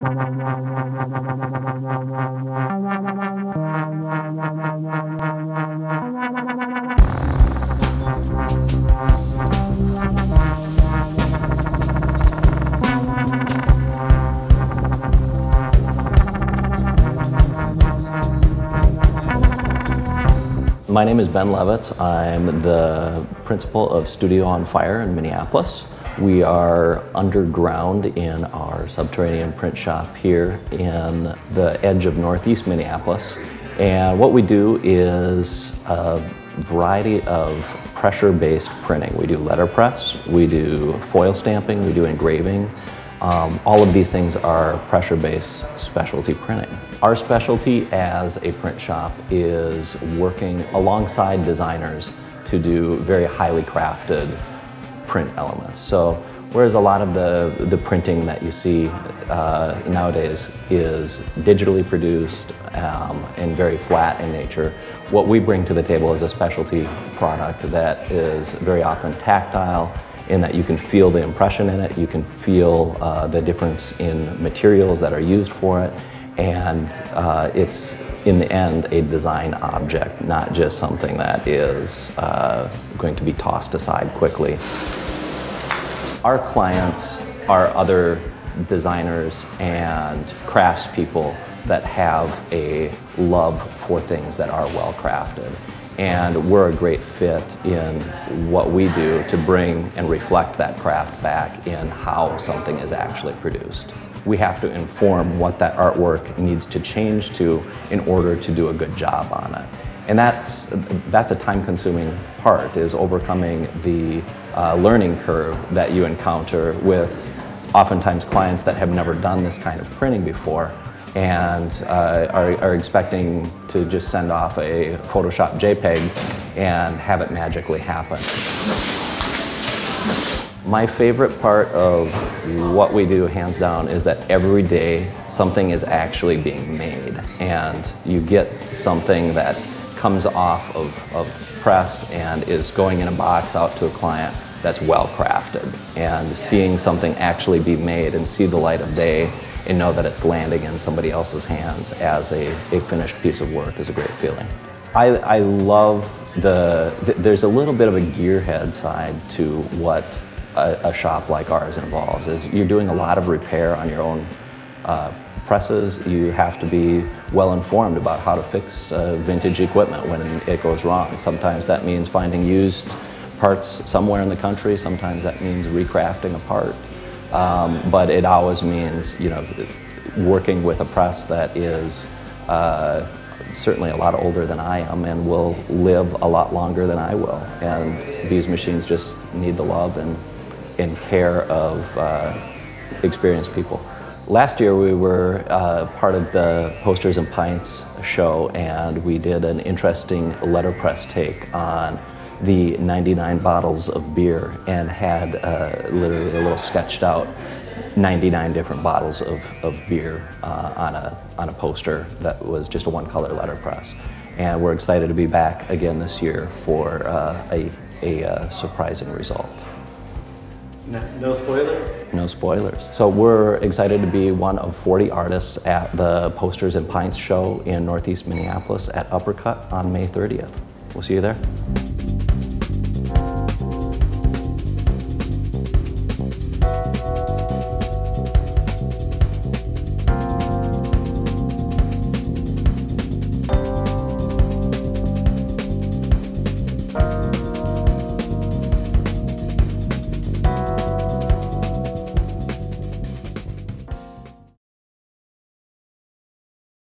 My name is Ben Levitz. I'm the principal of Studio on Fire in Minneapolis. We are underground in our subterranean print shop here in the edge of Northeast Minneapolis. And what we do is a variety of pressure-based printing. We do letterpress, we do foil stamping, we do engraving. All of these things are pressure-based specialty printing. Our specialty as a print shop is working alongside designers to do very highly crafted print elements. So whereas a lot of the printing that you see nowadays is digitally produced and very flat in nature, what we bring to the table is a specialty product that is very often tactile in that you can feel the impression in it, you can feel the difference in materials that are used for it, and it's in the end a design object, not just something that is going to be tossed aside quickly. Our clients are other designers and craftspeople that have a love for things that are well crafted. And we're a great fit in what we do to bring and reflect that craft back in how something is actually produced. We have to inform what that artwork needs to change to in order to do a good job on it. And that's a time-consuming part, is overcoming the learning curve that you encounter with oftentimes clients that have never done this kind of printing before, and are expecting to just send off a Photoshop JPEG and have it magically happen. My favorite part of what we do, hands down, is that every day something is actually being made, and you get something that comes off of press and is going in a box out to a client that's well crafted, and seeing something actually be made and see the light of day and know that it's landing in somebody else's hands as a finished piece of work is a great feeling. I love there's a little bit of a gearhead side to what a shop like ours involves. Is you're doing a lot of repair on your own presses. You have to be well informed about how to fix vintage equipment when it goes wrong. Sometimes that means finding used parts somewhere in the country. Sometimes that means recrafting a part. But it always means, you know, working with a press that is certainly a lot older than I am and will live a lot longer than I will. And these machines just need the love and care of experienced people. Last year we were part of the Posters and Pints show, and we did an interesting letterpress take on the 99 bottles of beer, and had literally a little sketched out 99 different bottles of beer on a poster that was just a one-color letterpress. And we're excited to be back again this year for a surprising result. No spoilers? No spoilers. So we're excited to be one of 40 artists at the Posters and Pints show in Northeast Minneapolis at Uppercut on May 30th. We'll see you there.